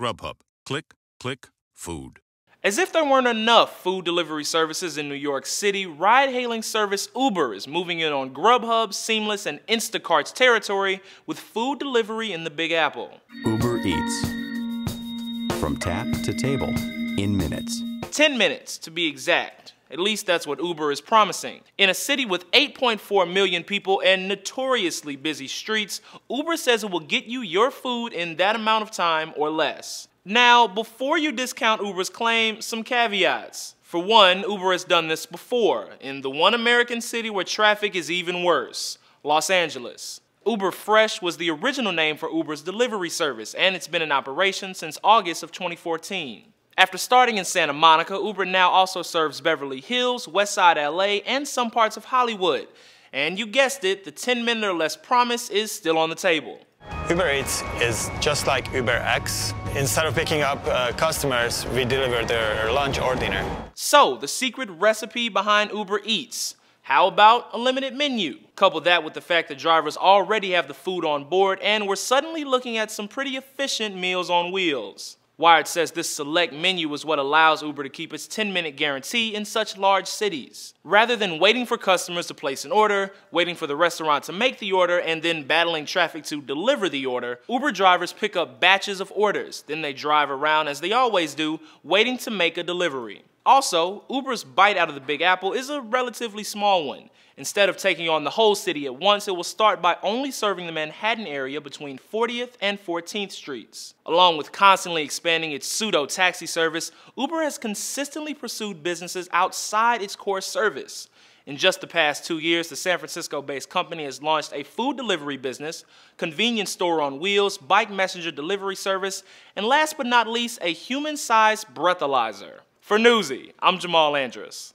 Grubhub. Click, click, food. As if there weren't enough food delivery services in New York City, ride-hailing service Uber is moving in on Grubhub, Seamless, and Instacart's territory with food delivery in the Big Apple. Uber Eats. From tap to table in minutes. 10 minutes, to be exact. At least that's what Uber is promising. In a city with 8.4 million people and notoriously busy streets, Uber says it will get you your food in that amount of time or less. Now, before you discount Uber's claim, some caveats. For one, Uber has done this before, in the one American city where traffic is even worse, Los Angeles. Uber Fresh was the original name for Uber's delivery service, and it's been in operation since August of 2014. After starting in Santa Monica, Uber now also serves Beverly Hills, Westside LA, and some parts of Hollywood. And you guessed it, the 10-minute or less promise is still on the table. Uber Eats is just like Uber X. Instead of picking up customers, we deliver their lunch or dinner. So, the secret recipe behind Uber Eats. How about a limited menu? Couple that with the fact that drivers already have the food on board, and we're suddenly looking at some pretty efficient meals on wheels. Wired says this select menu is what allows Uber to keep its 10-minute guarantee in such large cities. Rather than waiting for customers to place an order, waiting for the restaurant to make the order, and then battling traffic to deliver the order, Uber drivers pick up batches of orders, then they drive around as they always do, waiting to make a delivery. Also, Uber's bite out of the Big Apple is a relatively small one. Instead of taking on the whole city at once, it will start by only serving the Manhattan area between 40th and 14th Streets. Along with constantly expanding its pseudo-taxi service, Uber has consistently pursued businesses outside its core service. In just the past 2 years, the San Francisco-based company has launched a food delivery business, convenience store on wheels, bike messenger delivery service, and last but not least, a human-sized breathalyzer. For Newsy, I'm Jamal Andress.